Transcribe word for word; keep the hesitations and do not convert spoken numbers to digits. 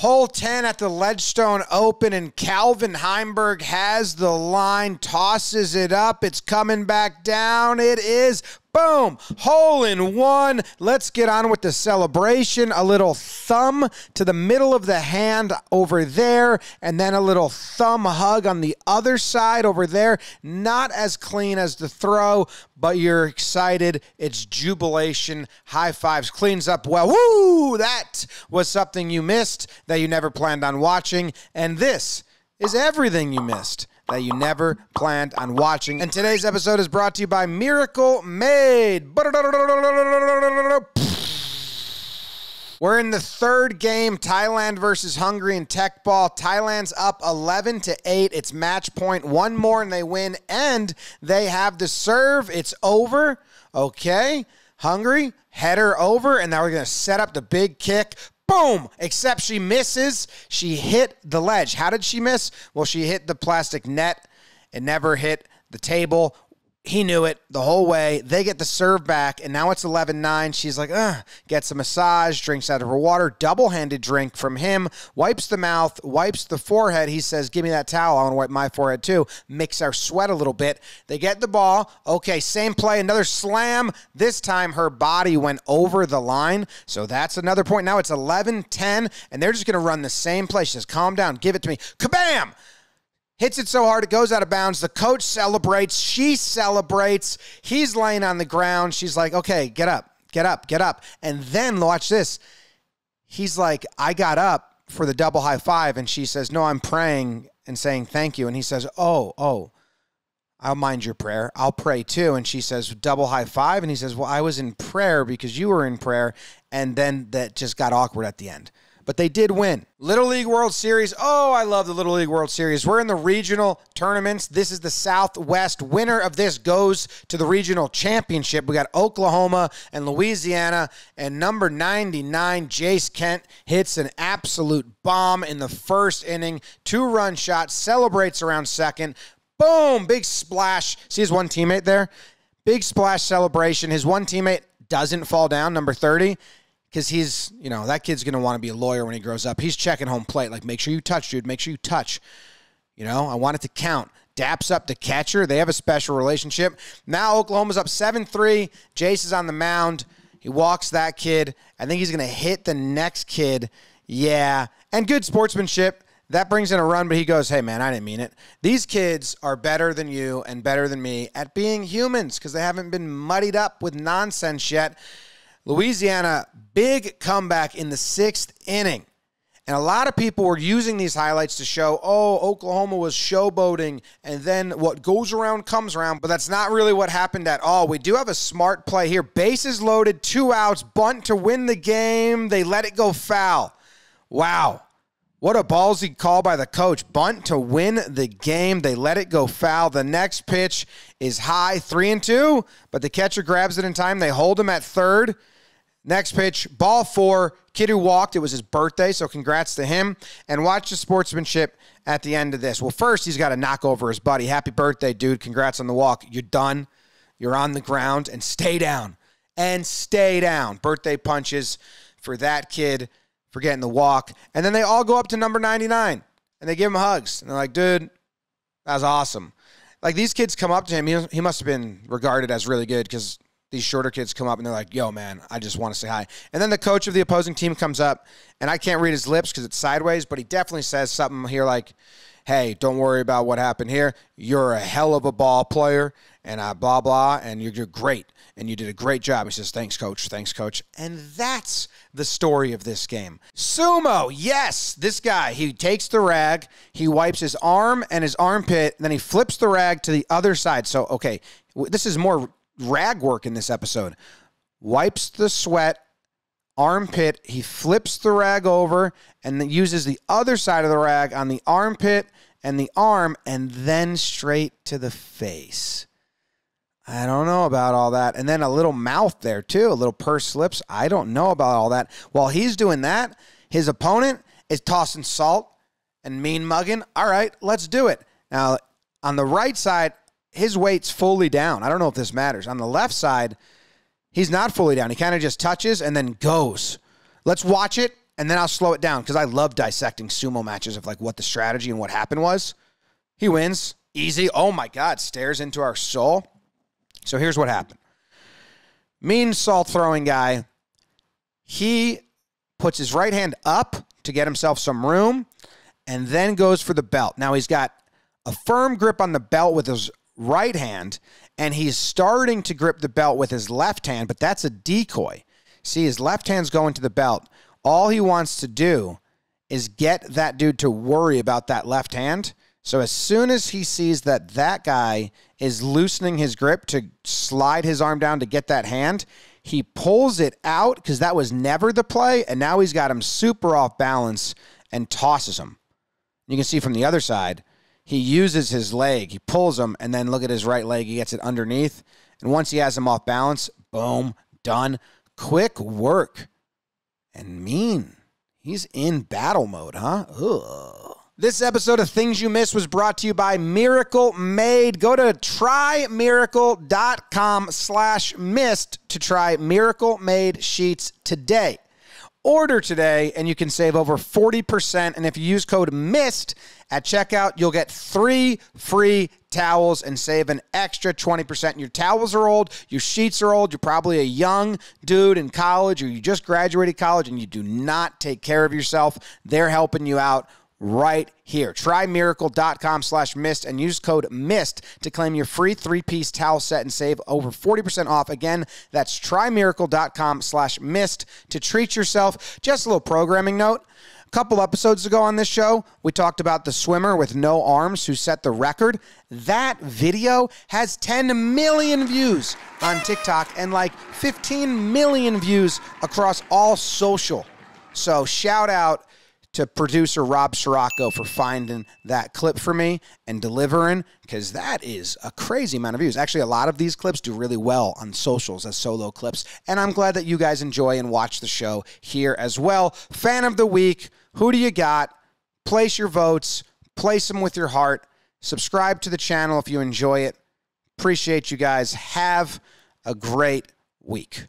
Hole ten at the Ledgestone Open, and Calvin Heimburg has the line, tosses it up. It's coming back down. It is, boom, hole in one. Let's get on with the celebration. A little thumb to the middle of the hand over there, and then a little thumb hug on the other side over there. Not as clean as the throw, but you're excited. It's jubilation. High fives. Cleans up well. Woo! That was something you missed that you never planned on watching. And this is everything you missed that you never planned on watching. And today's episode is brought to you by Miracle Made. We're in the third game, Thailand versus Hungary in Teqball. Thailand's up eleven to eight. It's match point. One more and they win, and they have the serve. It's over. Okay. Hungary, header over, and now we're going to set up the big kick. Boom! Except she misses. She hit the ledge. How did she miss? Well, she hit the plastic net. It never hit the table. He knew it the whole way. They get the serve back, and now it's eleven nine. She's like, ugh, gets a massage, drinks out of her water, double-handed drink from him, wipes the mouth, wipes the forehead. He says, give me that towel. I want to wipe my forehead too. Makes her sweat a little bit. They get the ball. Okay, same play, another slam. This time her body went over the line, so that's another point. Now it's eleven ten, and they're just going to run the same play. She says, calm down, give it to me. Kabam! Hits it so hard, it goes out of bounds. The coach celebrates. She celebrates. He's laying on the ground. She's like, okay, get up, get up, get up. And then watch this. He's like, I got up for the double high five. And she says, no, I'm praying and saying thank you. And he says, oh, oh, I'll mind your prayer. I'll pray too. And she says, double high five. And he says, well, I was in prayer because you were in prayer. And then that just got awkward at the end. But they did win. Little League World Series. Oh, I love the Little League World Series. We're in the regional tournaments. This is the Southwest. Winner of this goes to the regional championship. We got Oklahoma and Louisiana. And number ninety-nine, Jace Kent, hits an absolute bomb in the first inning. Two-run shot. Celebrates around second. Boom! Big splash. See his one teammate there? Big splash celebration. His one teammate doesn't fall down, number thirty. Because he's, you know, that kid's going to want to be a lawyer when he grows up. He's checking home plate. Like, make sure you touch, dude. Make sure you touch. You know, I want it to count. Daps up the catcher. They have a special relationship. Now Oklahoma's up seven three. Jace is on the mound. He walks that kid. I think he's going to hit the next kid. Yeah. And good sportsmanship. That brings in a run, but he goes, hey, man, I didn't mean it. These kids are better than you and better than me at being humans because they haven't been muddied up with nonsense yet. Louisiana, big comeback in the sixth inning. And a lot of people were using these highlights to show, oh, Oklahoma was showboating, and then what goes around comes around. But that's not really what happened at all. We do have a smart play here. Bases loaded, two outs, bunt to win the game. They let it go foul. Wow. What a ballsy call by the coach. Bunt to win the game. They let it go foul. The next pitch is high, three and two, but the catcher grabs it in time. They hold him at third. Next pitch, ball four. Kid who walked. It was his birthday, so congrats to him. And watch the sportsmanship at the end of this. Well, first, he's got to knock over his buddy. Happy birthday, dude. Congrats on the walk. You're done. You're on the ground. And stay down. And stay down. Birthday punches for that kid for getting the walk. And then they all go up to number ninety-nine, and they give him hugs. And they're like, dude, that was awesome. Like, these kids come up to him. He, he must have been regarded as really good because these shorter kids come up, and they're like, yo, man, I just want to say hi. And then the coach of the opposing team comes up, and I can't read his lips because it's sideways, but he definitely says something here like, hey, don't worry about what happened here. You're a hell of a ball player, and I blah, blah, and you're, you're great, and you did a great job. He says, thanks, coach, thanks, coach. And that's the story of this game. Sumo, yes, this guy, he takes the rag, he wipes his arm and his armpit, and then he flips the rag to the other side. So, okay, this is more rag work in this episode. Wipes the sweat, armpit, he flips the rag over and then uses the other side of the rag on the armpit and the arm, and then straight to the face. I don't know about all that. And then a little mouth there too, a little pursed lips. I don't know about all that. While he's doing that, his opponent is tossing salt and mean mugging. All right, let's do it. Now, on the right side, his weight's fully down. I don't know if this matters. On the left side, he's not fully down. He kind of just touches and then goes. Let's watch it, and then I'll slow it down because I love dissecting sumo matches of like what the strategy and what happened was. He wins. Easy. Oh, my God. Stares into our soul. So here's what happened. Mean salt-throwing guy. He puts his right hand up to get himself some room and then goes for the belt. Now, he's got a firm grip on the belt with his right hand, and he's starting to grip the belt with his left hand, but that's a decoy. See, his left hand's going to the belt. All he wants to do is get that dude to worry about that left hand. So as soon as he sees that that guy is loosening his grip to slide his arm down to get that hand, he pulls it out because that was never the play, and now he's got him super off balance and tosses him. You can see from the other side, he uses his leg. He pulls him, and then look at his right leg. He gets it underneath, and once he has him off balance, boom, done. Quick work. And Mean, he's in battle mode, huh? Ugh. This episode of Things You Miss was brought to you by Miracle Made. Go to try miracle dot com slash missed to try Miracle Made sheets today. Order today and you can save over forty percent. And if you use code MISSED at checkout, you'll get three free towels and save an extra twenty percent. Your towels are old. Your sheets are old. You're probably a young dude in college or you just graduated college and you do not take care of yourself. They're helping you out right here. Try miracle dot com slash mist and use code MIST to claim your free three-piece towel set and save over forty percent off. Again, that's try miracle dot com slash mist to treat yourself. Just a little programming note. A couple episodes ago on this show, we talked about the swimmer with no arms who set the record. That video has ten million views on TikTok and like fifteen million views across all social. So shout out to producer Rob Scirocco for finding that clip for me and delivering, because that is a crazy amount of views. Actually, a lot of these clips do really well on socials as solo clips, and I'm glad that you guys enjoy and watch the show here as well. Fan of the week, who do you got? Place your votes. Place them with your heart. Subscribe to the channel if you enjoy it. Appreciate you guys. Have a great week.